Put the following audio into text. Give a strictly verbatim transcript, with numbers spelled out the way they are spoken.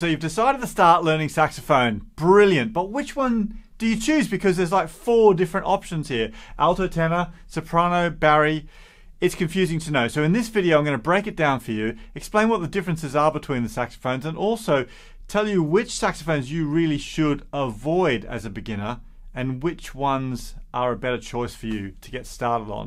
So you've decided to start learning saxophone. Brilliant. But which one do you choose? Because there's like four different options here. Alto, tenor, soprano, bari. It's confusing to know. So in this video, I'm going to break it down for you, explain what the differences are between the saxophones, and also tell you which saxophones you really should avoid as a beginner and which ones are a better choice for you to get started on.